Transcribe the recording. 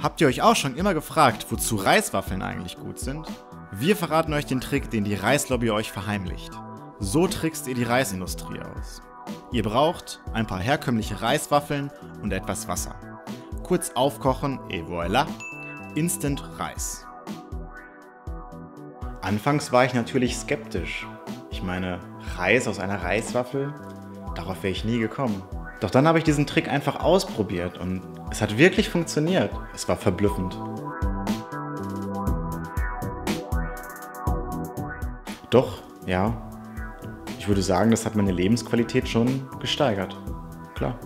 Habt ihr euch auch schon immer gefragt, wozu Reiswaffeln eigentlich gut sind? Wir verraten euch den Trick, den die Reislobby euch verheimlicht. So trickst ihr die Reisindustrie aus. Ihr braucht ein paar herkömmliche Reiswaffeln und etwas Wasser. Kurz aufkochen et voilà, Instant Reis. Anfangs war ich natürlich skeptisch. Ich meine, Reis aus einer Reiswaffel? Darauf wäre ich nie gekommen. Doch dann habe ich diesen Trick einfach ausprobiert und es hat wirklich funktioniert. Es war verblüffend. Doch, ja, ich würde sagen, das hat meine Lebensqualität schon gesteigert. Klar.